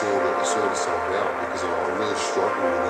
sort of something out, because I really struggle with it.